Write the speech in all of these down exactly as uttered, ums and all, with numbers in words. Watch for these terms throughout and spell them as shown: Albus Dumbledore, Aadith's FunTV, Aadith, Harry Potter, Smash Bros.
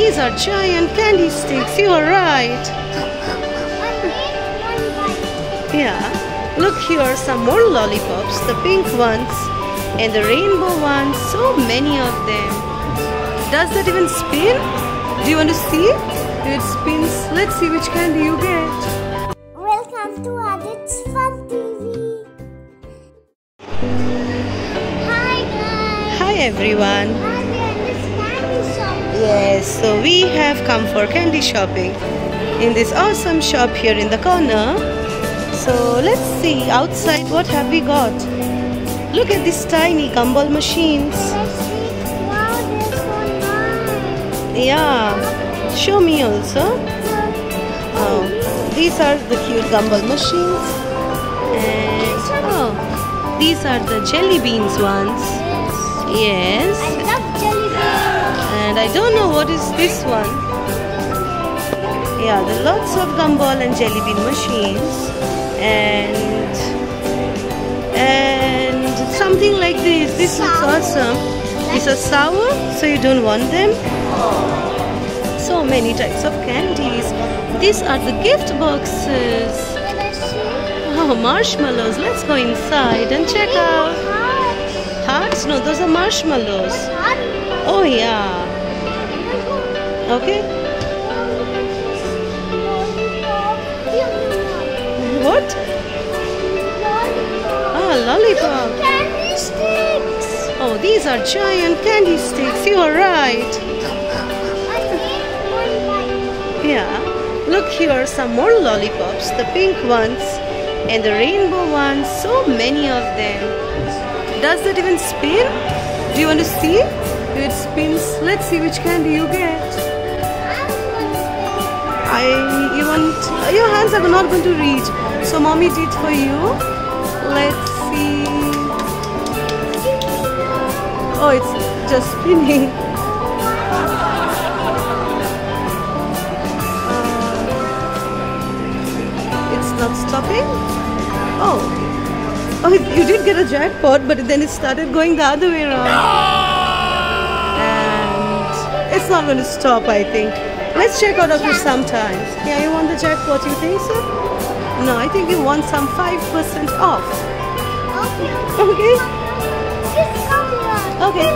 These are giant candy sticks, you are right. Yeah, look here, some more lollipops, the pink ones and the rainbow ones, so many of them. Does that even spin? Do you want to see? It spins. Let's see which candy you get. Welcome to Aadith's FunTV. Hi guys. Hi everyone. Yes, so we have come for candy shopping in this awesome shop here in the corner. So let's see outside what have we got. Look at these tiny gumball machines. Wow, they're so nice. Yeah, show me also. Oh, these are the cute gumball machines. And oh, these are the jelly beans ones. Yes. I love jelly beans. And I don't know what is this one. Yeah, there are lots of gumball and jelly bean machines. And and something like this. This looks awesome. These are sour, so you don't want them. So many types of candies. These are the gift boxes. Oh, marshmallows. Let's go inside and check out. Hearts? No, those are marshmallows. Oh yeah. Okay. What? Ah, lollipop. Candy sticks. Oh, these are giant candy sticks. You are right. Yeah. Look here, some more lollipops. The pink ones and the rainbow ones. So many of them. Does that even spin? Do you want to see? It spins. Let's see which candy you get. I, you want, your hands are not going to reach, so mommy did for you. Let's see. Oh, it's just spinning. Uh, it's not stopping. Oh, oh, you did get a jackpot, but then it started going the other way around. And it's not going to stop, I think. Let's check out after some time. Yeah, you want the jackpot, you think so? No, I think you want some five percent off. Okay? Okay.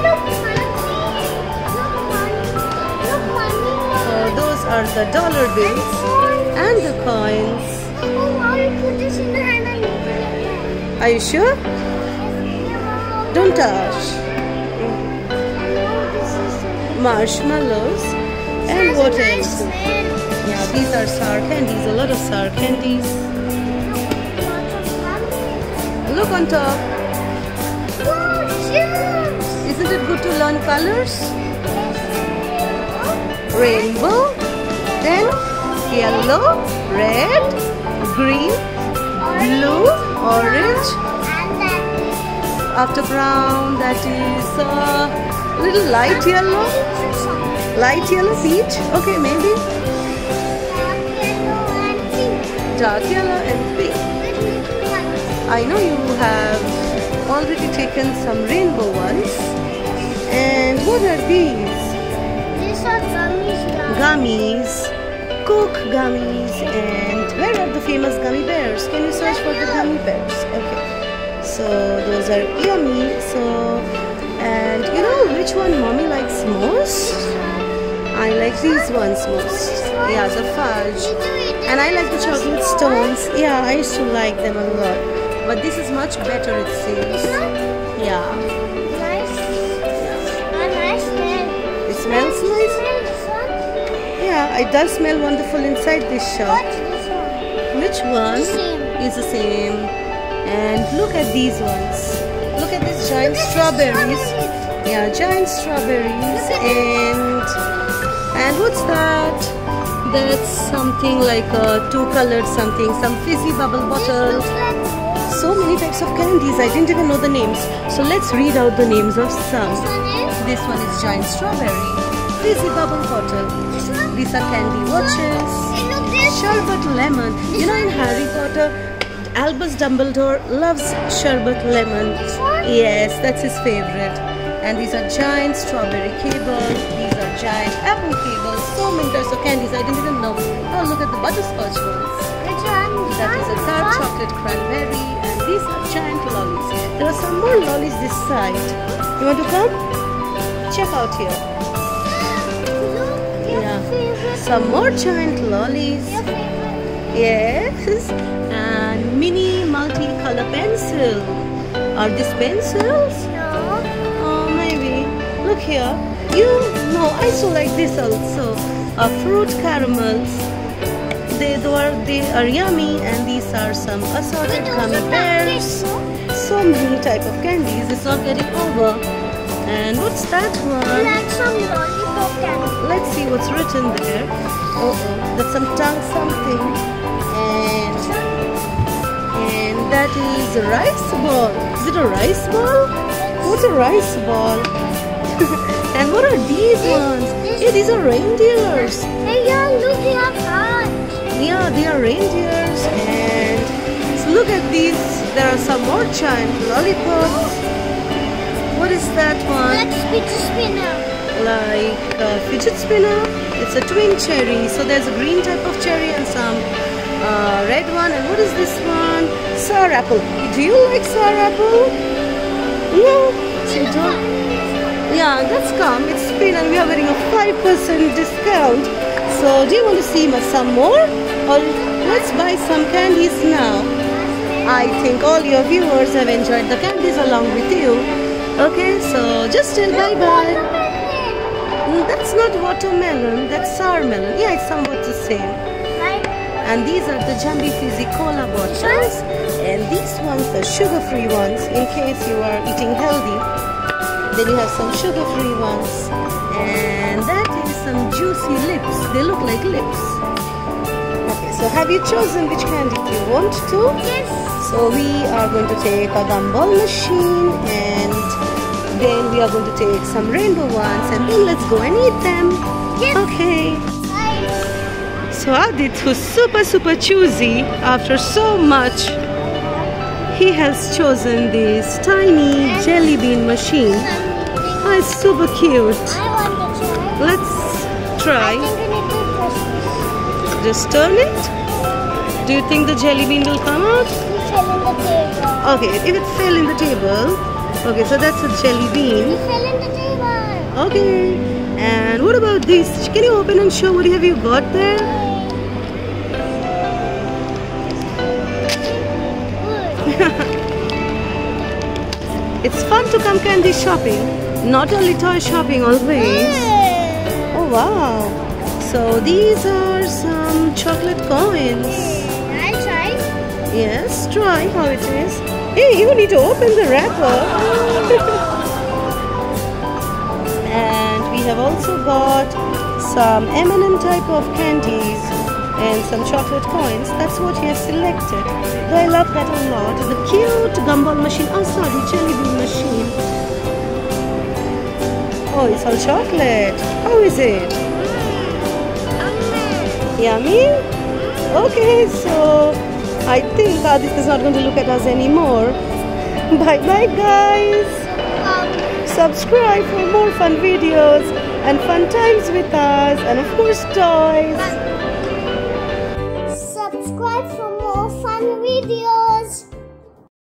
Uh, those are the dollar bills and the coins. Are you sure? Don't touch. Marshmallows. And what else? Yeah, these are sour candies, a lot of sour candies. Look on top. Isn't it good to learn colors? Rainbow, then yellow, red, green, blue, orange. After brown, that is a uh, little light yellow. Light yellow, peach, okay, maybe. Dark yellow and pink. I know you have already taken some rainbow ones. And what are these? These are gummies. Gummies, Coke gummies, and where are the famous gummy bears? Can you search for the gummy bears? Okay. So those are yummy. So, and you know which one mommy likes most? I like these ones most. Yeah, the fudge. And I like the chocolate stones. Yeah, I used to like them a lot. But this is much better, it seems. Yeah. Nice. It smells nice. Yeah, it does smell wonderful inside this shop. Which one is the same? And look at these ones. Look at these giant strawberries. Yeah, giant strawberries and. And what's that? That's something like a two-colored something, some fizzy bubble bottle. So many types of candies, I didn't even know the names. So let's read out the names of some. This one is giant strawberry, fizzy bubble bottle. These are candy watches, sherbet lemon. You know in Harry Potter, Albus Dumbledore loves sherbet lemon. Yes, that's his favorite. And these are giant strawberry cables. These are giant apple tables, so many types of candies. I didn't even know. Oh, look at the butterscotch ones. That is a dark chocolate cranberry, and these are giant lollies. There are some more lollies this side. You want to come? Check out here. Yeah. Some more giant lollies. Yes. And mini multi-color pencil. Are these pencils? No. Oh, maybe. Look here. You know, I so like this also. A fruit caramels. They are, they are yummy, and these are some assorted gummy bears. So many type of candies. It's not getting over. And what's that one? Like some lollipop candy. Let's see what's written there. Uh oh, that's some tongue something. And and that is a rice ball. Is it a rice ball? What's a rice ball? And what are these ones? Hey, these are reindeers. Hey, yeah, look, they are hot. Yeah, they are reindeers. And look at these. There are some more giant lollipops. What is that one? That's fidget spinner. Like a fidget spinner. It's a twin cherry. So there's a green type of cherry and some uh, red one. And what is this one? Sour apple. Do you like sour apple? No. You don't? Yeah, that's come. It's spin and we are getting a five percent discount. So do you want to see some more, or let's buy some candies now? I think all your viewers have enjoyed the candies along with you. Okay, so just till bye bye. That's not watermelon, that's sour melon. Yeah, it's somewhat the same. And these are the Jambi Fizzy Cola bottles, and these ones are sugar-free ones in case you are eating healthy. Then you have some sugar-free ones, and that is some juicy lips. They look like lips. Okay, so have you chosen which candy you want to? Yes. So we are going to take a gumball machine, and then we are going to take some rainbow ones, and then let's go and eat them. Yes. Okay. Bye. So Aadith was super super choosy after so much. He has chosen this tiny jelly bean machine. Oh, it's super cute. I want to try. Let's try. I think we need to press this. Just turn it. Do you think the jelly bean will come out? It fell in the table. Okay, if it fell in the table. Okay, so that's a jelly bean. It fell in the table. Okay. And what about this? Can you open and show what have you got there? It's fun to come candy shopping, not only toy shopping always. Mm. Oh wow! So these are some chocolate coins. Mm. I'll try. Yes, try how it is. Hey, you need to open the wrapper. And we have also got some M and M type of candies. And some chocolate coins. That's what he has selected. Though I love that a lot. The cute gumball machine. Oh, sorry, jelly bean machine. Oh, it's all chocolate. How is it? Mm. Yummy? Okay, so I think Aadith is not going to look at us anymore. Bye bye, guys. Um. Subscribe for more fun videos and fun times with us, and of course, toys. Bye. Subscribe for more fun videos.